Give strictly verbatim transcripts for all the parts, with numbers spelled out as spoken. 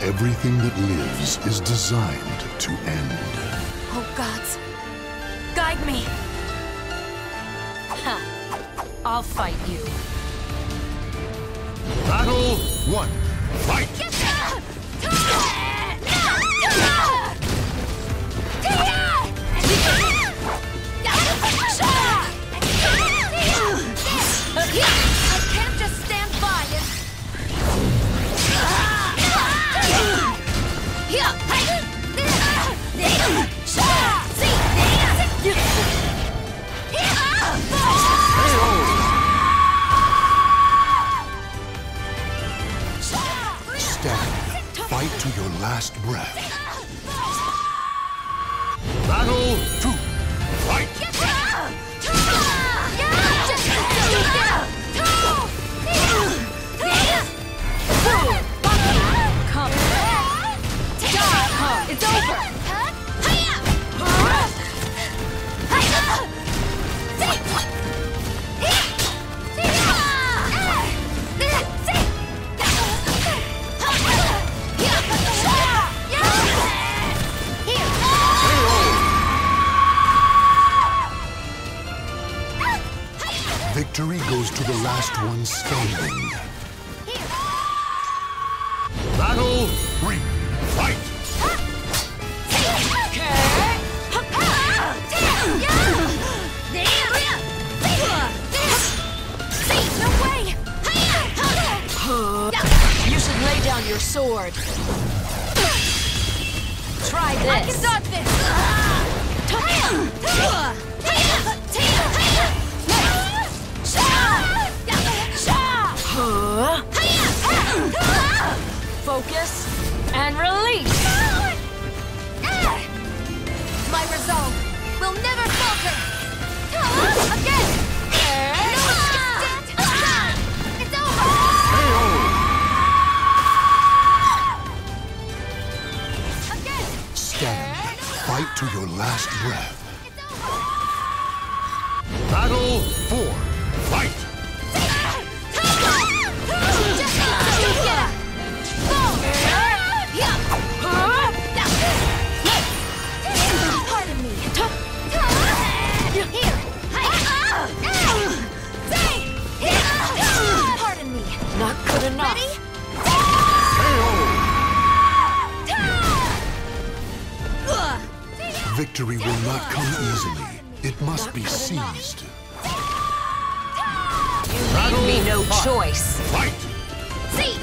Everything that lives is designed to end. Oh, gods. Guide me. Ha. I'll fight you. Battle one. Fight! I can't just stand by and... Stand. Fight to your last breath. Battle two. Fight! It's over! Victory goes to the last one standing. Battle three. Fight! You should lay down your sword. Try this. I can dodge this. Huh? Focus and release. My resolve will never falter. Again. No one can stand aside. It's over. Again. Stand. Fight to your last breath. It's over. Battle four. Fight. Enough. Ready? Victory will not come easily. It must not be seized. Enough. You Battle leave me no fight. Choice. Fight! See!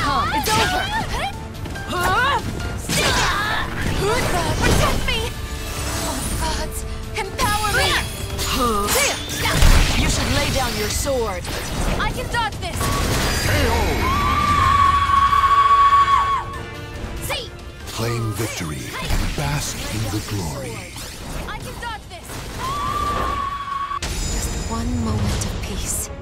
Come. It's over! Protect me! Oh, gods! Empower me! You should lay down your sword. I can dodge this! K O! See! Claim victory and bask in the glory. I can dodge this! Just one moment of peace.